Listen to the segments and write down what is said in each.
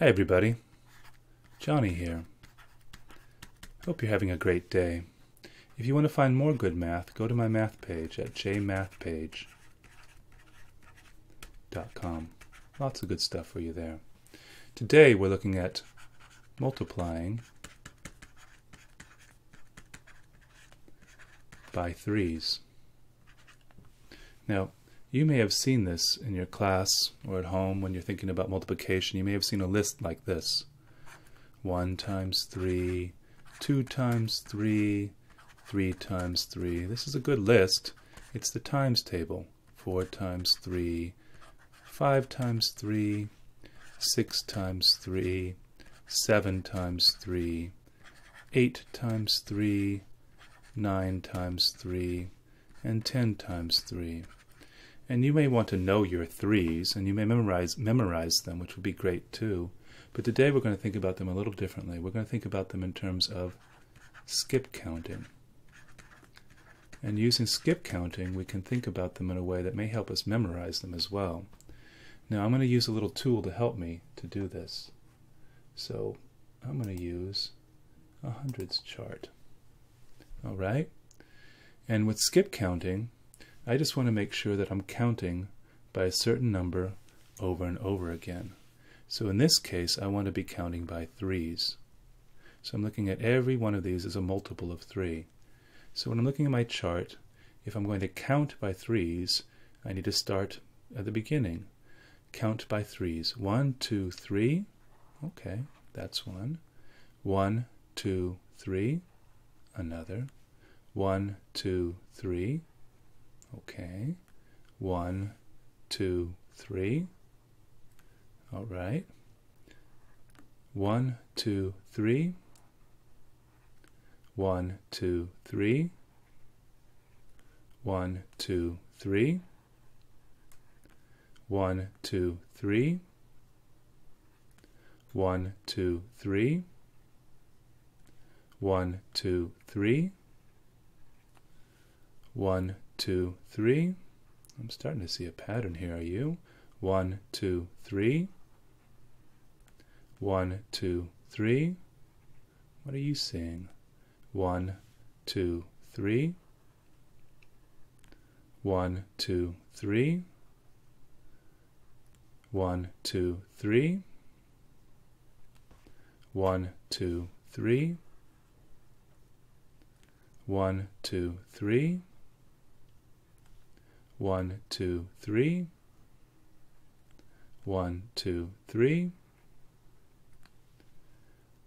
Hey everybody, Johnny here. Hope you're having a great day. If you want to find more good math, go to my math page at jmathpage.com. Lots of good stuff for you there. Today we're looking at multiplying by threes. Now, you may have seen this in your class or at home when you're thinking about multiplication. You may have seen a list like this. 1 times 3, 2 times 3, 3 times 3. This is a good list. It's the times table. 4 times 3, 5 times 3, 6 times 3, 7 times 3, 8 times 3, 9 times 3, and 10 times 3. And you may want to know your threes, and you may memorize them, which would be great too. But today we're going to think about them a little differently. We're going to think about them in terms of skip counting. And using skip counting, we can think about them in a way that may help us memorize them as well. Now I'm going to use a little tool to help me to do this. So I'm going to use a hundreds chart. All right? And with skip counting, I just want to make sure that I'm counting by a certain number over and over again. So in this case, I want to be counting by threes. So I'm looking at every one of these as a multiple of 3. So when I'm looking at my chart, if I'm going to count by threes, I need to start at the beginning. Count by threes. 1, 2, 3. Okay, that's one. 1, 2, 3. Another. 1, 2, 3. Okay, 1, 2, 3. All right, 1, 2, 3. 1, 2, 3. 1, 2, 3. 1, 2, 3. 1, 2, 3. 1, 2, 3. 1, 2, 3. I'm starting to see a pattern here, are you? 1, 2, 3. 1, 2, 3. What are you seeing? 1, 2, 3. 1, 2, 3. 1, 2, 3. 1, 2, 3. 1, 2, 3. 1, 2, 3. 1, 2, 3.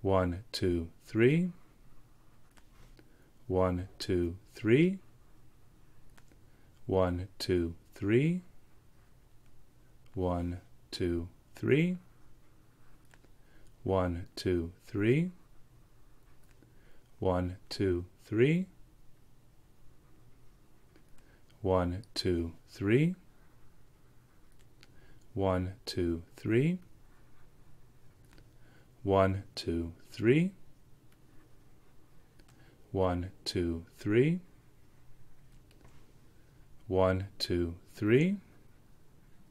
1, 2, 3. 1, 2, 3. 1, 2, 3. 1, 2, 3. 1, 2, 3. 1, 2, 3. 1, 2, 3. 1, 2, 3. 1, 2, 3. 1, 2, 3. 1, 2, 3. 1, 2, 3. 1,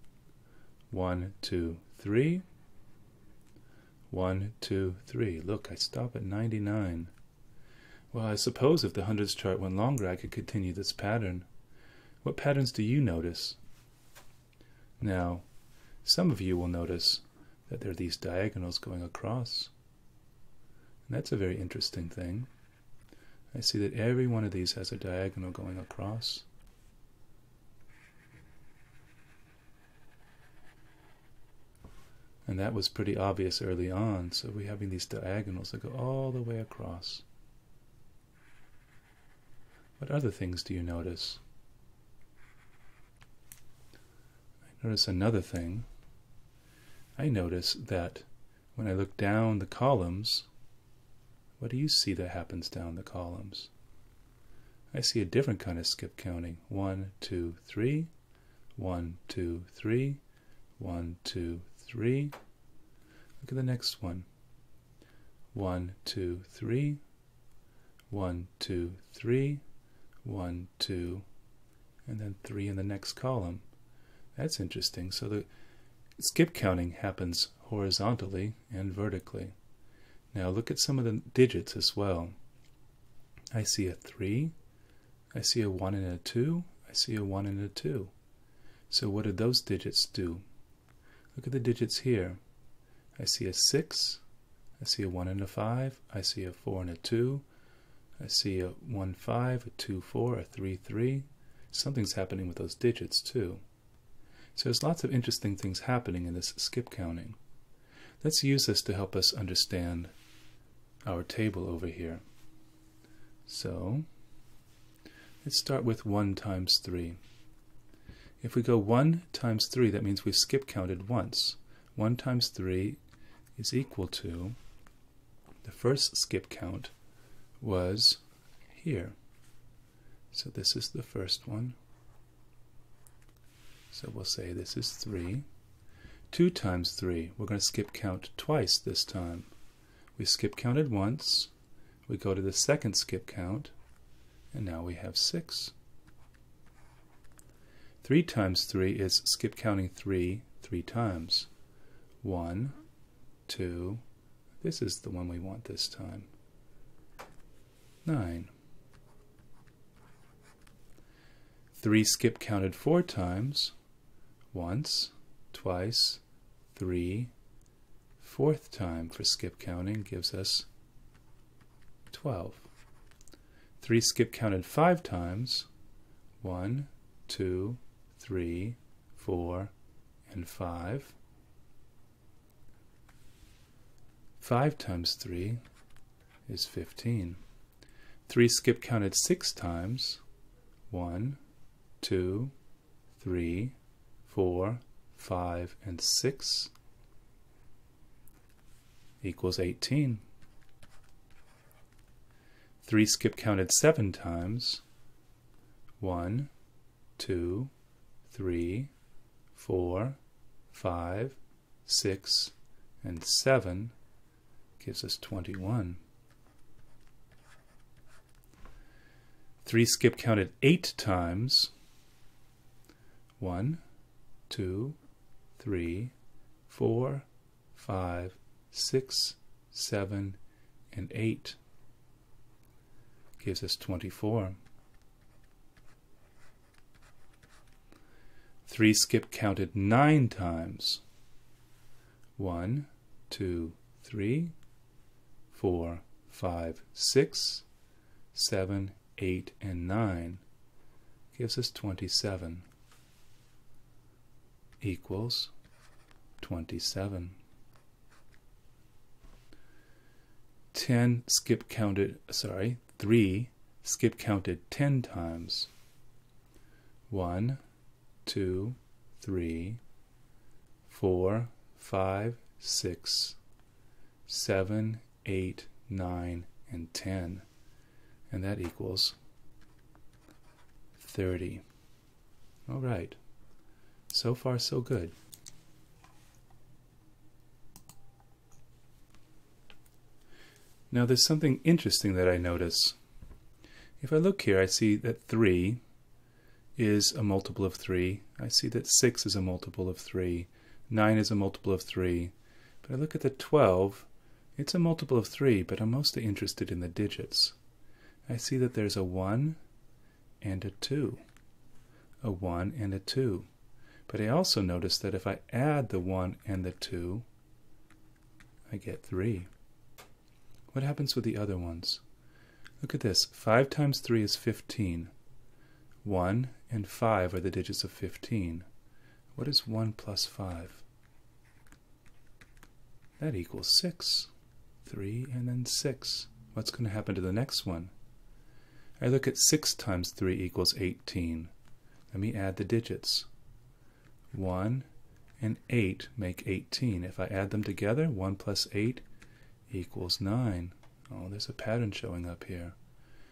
2, 3. Look, I stop at 99. Well, I suppose if the hundreds chart went longer, I could continue this pattern. What patterns do you notice? Now, some of you will notice that there are these diagonals going across. And that's a very interesting thing. I see that every one of these has a diagonal going across. And that was pretty obvious early on, so we're having these diagonals that go all the way across. What other things do you notice? Notice another thing. I notice that when I look down the columns, what do you see that happens down the columns? I see a different kind of skip counting. 1, 2, 3. 1, 2, 3. 1, 2, 3. Look at the next one. 1, 2, 3. 1, 2, 3. 1, 2, and then 3 in the next column. That's interesting. So the Skip counting happens horizontally and vertically. Now look at some of the digits as well. I see a 3, I see a 1 and a 2, I see a 1 and a 2. So what do those digits do? Look at the digits here. I see a 6, I see a 1 and a 5, I see a 4 and a 2, I see a 1, 5, a 2, 4, a 3, 3. Something's happening with those digits too. So there's lots of interesting things happening in this skip counting. Let's use this to help us understand our table over here. So let's start with 1 times 3. If we go 1 times 3, that means we've skip counted once. 1 times 3 is equal to, the first skip count was here. So this is the first one. So we'll say this is 3. 2 times 3, we're going to skip count twice this time. We skip counted once, we go to the second skip count, and now we have 6. 3 times 3 is skip counting 3 three times. 1, 2, this is the one we want this time. 9. 3 skip counted 4 times. Once, twice, 3, 4th time for skip counting gives us 12. 3 skip counted 5 times. 1, 2, 3, 4, and 5. 5 times 3 is 15. 3 skip counted 6 times. 1, 2, 3, 4, 5, and 6 equals 18. 3 skip counted 7 times. 1, 2, 3, 4, 5, 6, and 7 gives us 21. 3 skip counted 8 times. 1, 2, 3, 4, 5, 6, 7, and 8 gives us 24. 3 skip counted 9 times. 1, 2, 3, 4, 5, 6, 7, 8, and 9 gives us 27 equals 27. 3 skip counted 10 times. 1, 2, 3, 4, 5, 6, 7, 8, 9, and 10. And that equals 30. All right. So far, so good. Now there's something interesting that I notice. If I look here, I see that 3 is a multiple of 3. I see that 6 is a multiple of 3. 9 is a multiple of 3. But I look at the 12, it's a multiple of 3, but I'm mostly interested in the digits. I see that there's a 1 and a 2, a 1 and a 2. But I also notice that if I add the 1 and the 2, I get 3. What happens with the other ones? Look at this. 5 times 3 is 15. 1 and 5 are the digits of 15. What is 1 plus 5? That equals 6. 3 and then 6. What's going to happen to the next one? I look at 6 times 3 equals 18. Let me add the digits. 1 and 8 make 18. If I add them together, 1 plus 8 equals 9. Oh, there's a pattern showing up here.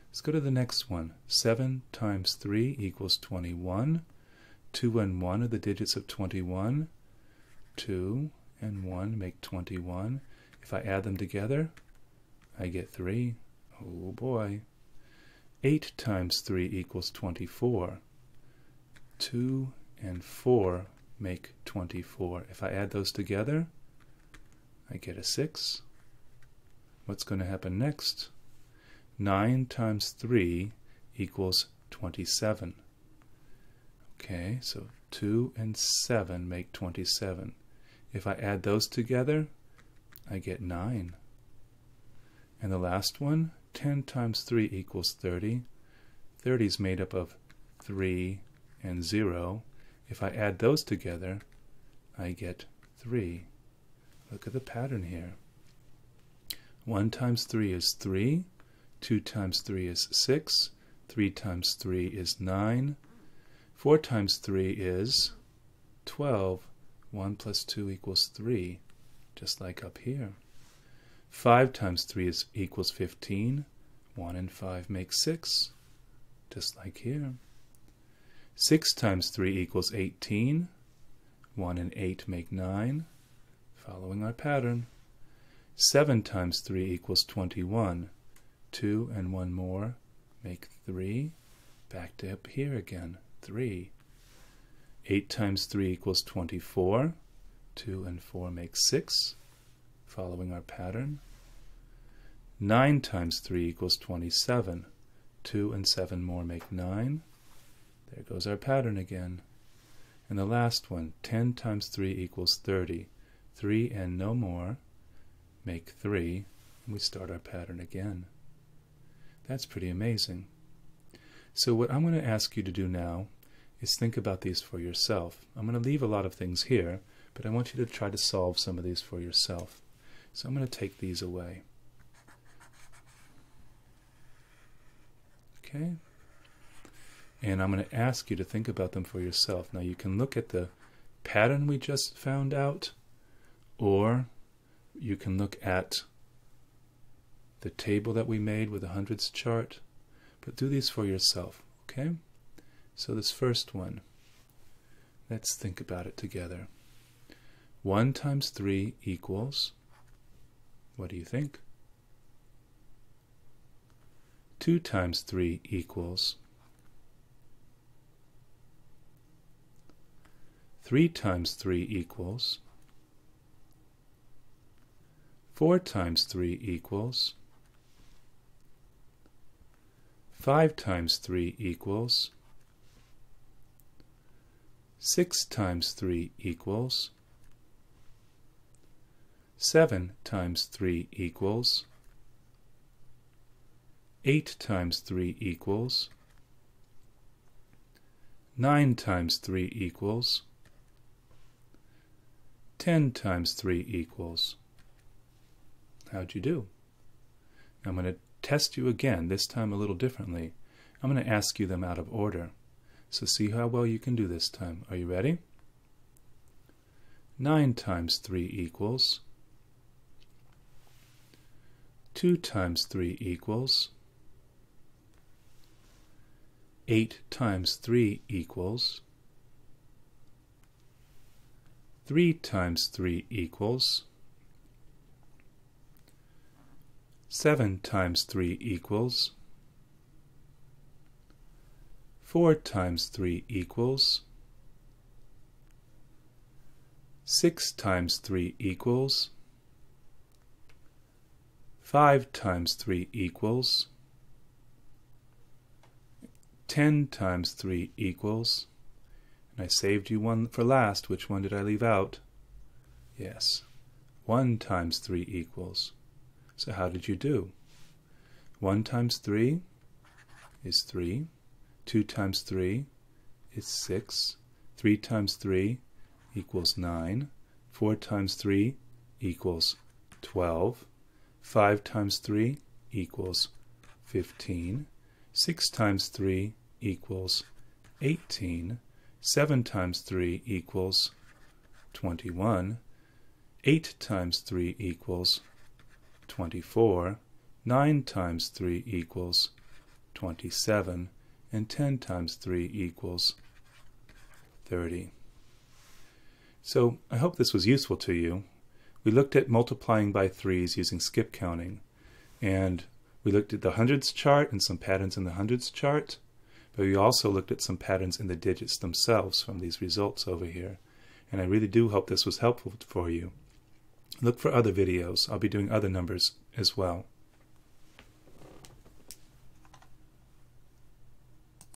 Let's go to the next one. 7 times 3 equals 21. 2 and 1 are the digits of 21. 2 and 1 make 21. If I add them together, I get 3. Oh boy. 8 times 3 equals 24. 2 and 4 make 24. If I add those together, I get a 6. What's going to happen next? 9 times 3 equals 27. Okay, so 2 and 7 make 27. If I add those together, I get 9. And the last one, 10 times 3 equals 30. 30 is made up of 3 and 0. If I add those together, I get 3. Look at the pattern here. 1 times 3 is 3. 2 times 3 is 6. 3 times 3 is 9. 4 times 3 is 12. 1 plus 2 equals 3, just like up here. 5 times 3 equals 15. 1 and 5 make 6, just like here. 6 times 3 equals 18. 1 and 8 make 9, following our pattern. 7 times 3 equals 21. 2 and 1 more make 3. Back to up here again, 3. 8 times 3 equals 24. 2 and 4 make 6, following our pattern. 9 times 3 equals 27. 2 and 7 more make 9. There goes our pattern again. And the last one, 10 times 3 equals 30. 3 and no more make 3, and we start our pattern again. That's pretty amazing. So what I'm going to ask you to do now is think about these for yourself. I'm going to leave a lot of things here, but I want you to try to solve some of these for yourself. So I'm going to take these away. Okay? And I'm going to ask you to think about them for yourself. Now you can look at the pattern we just found out, or you can look at the table that we made with the hundreds chart, but do these for yourself, okay? So this first one, let's think about it together. 1 times 3 equals, what do you think? 2 times 3 equals 3 times 3 equals 4 times 3 equals 5 times 3 equals 6 times 3 equals 7 times 3 equals 8 times 3 equals 9 times 3 equals 10 times 3 equals. How'd you do? I'm going to test you again, this time a little differently. I'm going to ask you them out of order. So see how well you can do this time. Are you ready? 9 times 3 equals 2 times 3 equals 8 times 3 equals 3 times 3 equals 7 times 3 equals 4 times 3 equals 6 times 3 equals 5 times 3 equals 10 times 3 equals, and I saved you one for last. Which one did I leave out? Yes, 1 times 3 equals. So how did you do? 1 times 3 is 3. 2 times 3 is 6. 3 times 3 equals 9. 4 times 3 equals 12. 5 times 3 equals 15. 6 times 3 equals 18. 7 times 3 equals 21. 8 times 3 equals 24, 9 times 3 equals 27, and 10 times 3 equals 30. So I hope this was useful to you. We looked at multiplying by 3s using skip counting, and we looked at the hundreds chart and some patterns in the hundreds chart, but we also looked at some patterns in the digits themselves from these results over here. and I really do hope this was helpful for you. Look for other videos. I'll be doing other numbers as well.